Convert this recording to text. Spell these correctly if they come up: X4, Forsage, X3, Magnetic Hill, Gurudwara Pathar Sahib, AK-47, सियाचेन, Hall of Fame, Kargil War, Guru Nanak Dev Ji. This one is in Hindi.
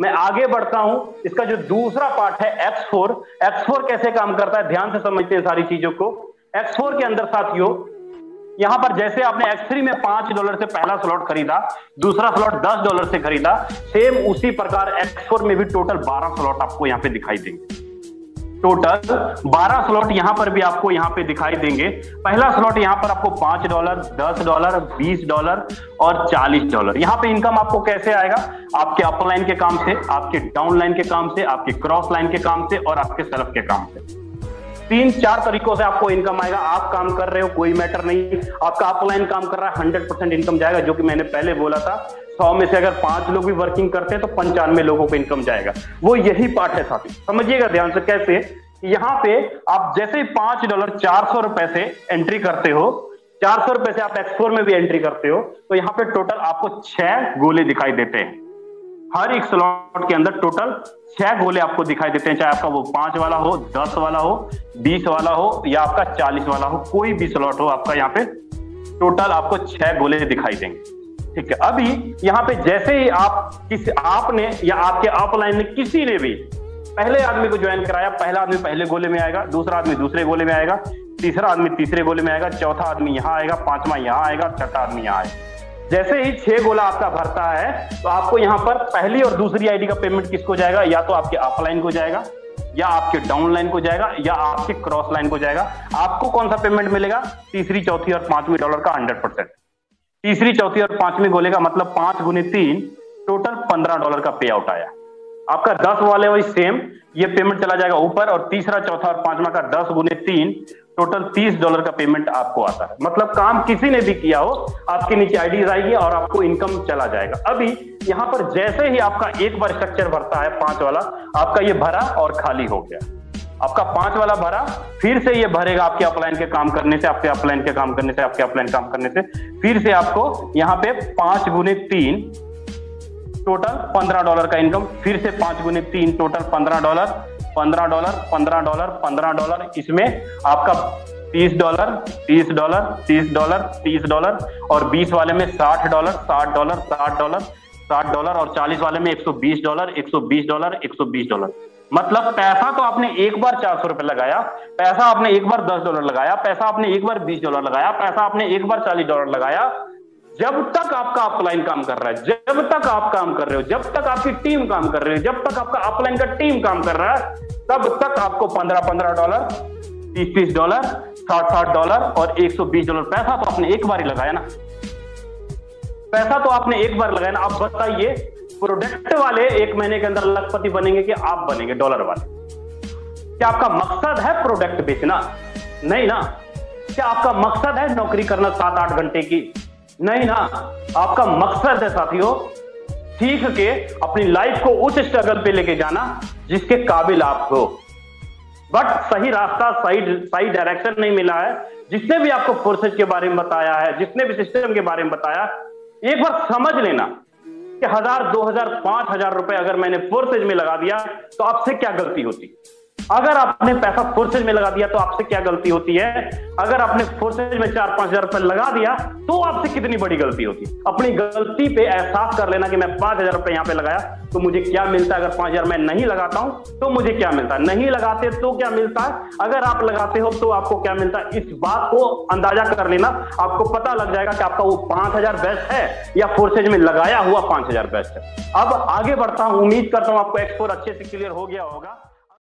मैं आगे बढ़ता हूं, इसका जो दूसरा पार्ट है X4, X4 कैसे काम करता है, ध्यान से समझते हैं सारी चीजों को। X4 के अंदर साथियों यहां पर जैसे आपने X3 में $5 से पहला स्लॉट खरीदा, दूसरा स्लॉट $10 से खरीदा, सेम उसी प्रकार X4 में भी टोटल 12 स्लॉट आपको यहां पे दिखाई देंगे। टोटल 12 स्लॉट यहां पर भी आपको यहां पे दिखाई देंगे। पहला स्लॉट यहां पर आपको $5, $10, $20 और $40। यहां पे इनकम आपको कैसे आएगा? आपके अपर लाइन के काम से, आपके डाउन लाइन के काम से, आपके क्रॉस लाइन के काम से और आपके सेल्फ के काम से। 3-4 तरीकों से आपको इनकम आएगा। आप काम कर रहे हो कोई मैटर नहीं, आपका अपलाइन काम कर रहा है 100% इनकम जाएगा, जो कि मैंने पहले बोला था 100 में से अगर 5 लोग भी वर्किंग करते हैं तो 95 लोगों को इनकम जाएगा। वो यही पार्ट है साथी, समझिएगा ध्यान से कैसे। यहाँ पे आप जैसे ही $5 400 से एंट्री करते हो, ₹400 से आप X4 में भी एंट्री करते हो, तो यहाँ पे टोटल आपको 6 गोले दिखाई देते हैं। हर एक स्लॉट के अंदर टोटल 6 गोले आपको दिखाई देते हैं, चाहे आपका वो 5 वाला हो, 10 वाला हो, 20 वाला हो या आपका 40 वाला हो, कोई भी स्लॉट हो आपका, यहाँ पे टोटल आपको 6 गोले दिखाई देंगे। ठीक है, अभी यहाँ पे जैसे ही आप आपने या आपके अपलाइन ने किसी ने भी पहले आदमी को ज्वाइन कराया, पहला आदमी पहले गोले में आएगा, दूसरा आदमी दूसरे गोले में आएगा, तीसरा आदमी तीसरे गोले में आएगा, चौथा आदमी यहाँ आएगा, पांचवा यहाँ आएगा, छठा आदमी यहाँ आएगा। जैसे ही 6 गोला आपका भरता है तो आपको यहाँ पर पहली और दूसरी आईडी का पेमेंट किसको जाएगा? या तो आपके अपलाइन को जाएगा, या आपके डाउन लाइन को जाएगा, या आपके क्रॉस लाइन को जाएगा। आपको कौन सा पेमेंट मिलेगा? तीसरी, चौथी और पांचवी डॉलर का 100%। तीसरी, चौथी और पांचवी गोले का मतलब 5 × 3 टोटल $15 का पे आउट आया आपका। 10 वाले वही सेम, ये पेमेंट चला जाएगा ऊपर, और तीसरा, चौथा और पांचवा का 10 × 3 टोटल $30 का पेमेंट आपको आता है। मतलब काम किसी ने भी किया हो, आपके नीचे आईडी आएगी और आपको इनकम चला जाएगा। अभी यहाँ पर जैसे ही आपका एक बार स्ट्रक्चर भरता है, 5 वाला आपका ये भरा और खाली हो गया, आपका 5 वाला भरा, फिर से ये भरेगा आपके अपलाइन के काम करने से, आपके अपलाइन के काम करने से, आपके अपलाइन काम करने से, फिर से आपको यहाँ पे 5 × 3 टोटल $15 का इनकम, फिर से 5 × 3 टोटल $15, $15, $15, $15, इसमें आपका $30, $30, $30, $30 और 20 वाले में $60, $60, $60, $60 और 40 वाले में $120, $120, $120। मतलब पैसा तो आपने एक बार ₹400 लगाया, पैसा आपने एक बार $10 लगाया, पैसा आपने एक बार $20 लगाया, पैसा आपने एक बार $40 लगाया। जब तक आपका अपलाइन काम कर रहा है, जब तक आप काम कर रहे हो, जब तक आपकी टीम काम कर रही है, जब तक आपका अपलाइन का टीम काम कर रहा है, तब तक आपको $15, $30, $60 और $120। पैसा तो आपने एक बार ही लगाया ना, पैसा तो आपने एक बार लगाया ना। आप बताइए प्रोडक्ट वाले 1 महीने के अंदर लखपति बनेंगे कि आप बनेंगे डॉलर वाले? क्या आपका मकसद है प्रोडक्ट बेचना? नहीं ना। क्या आपका मकसद है नौकरी करना 7-8 घंटे की? नहीं ना। आपका मकसद है साथियों सीख के अपनी लाइफ को उस स्ट्रगल पे लेके जाना जिसके काबिल आप हो, बट सही रास्ता, सही डायरेक्शन नहीं मिला है। जिसने भी आपको फोर्सेज के बारे में बताया है, जिसने भी सिस्टम के बारे में बताया, एक बार समझ लेना कि 1000, 2000, 5000 रुपए अगर मैंने फोर्सेज में लगा दिया तो आपसे क्या गलती होती? अगर आपने पैसा फोर्सेज में लगा दिया तो आपसे क्या गलती होती है? अगर आपने फोर्सेज में 4-5 हजार रुपए लगा दिया तो आपसे कितनी बड़ी गलती होती? अपनी गलती पे एहसास कर लेना कि मैं 5 हजार रुपए यहाँ पे लगाया तो मुझे क्या मिलता है, अगर 5 हजार मैं नहीं लगाता हूं तो मुझे क्या मिलता है, नहीं लगाते तो क्या मिलता है, अगर आप लगाते हो तो आपको क्या मिलता है। इस बात को अंदाजा कर लेना, आपको पता लग जाएगा कि आपका वो 5 हजार बेस्ट है या फोर्सेज में लगाया हुआ 5 हजार बेस्ट है। अब आगे बढ़ता हूं, उम्मीद करता हूं आपको X4 अच्छे से क्लियर हो गया होगा।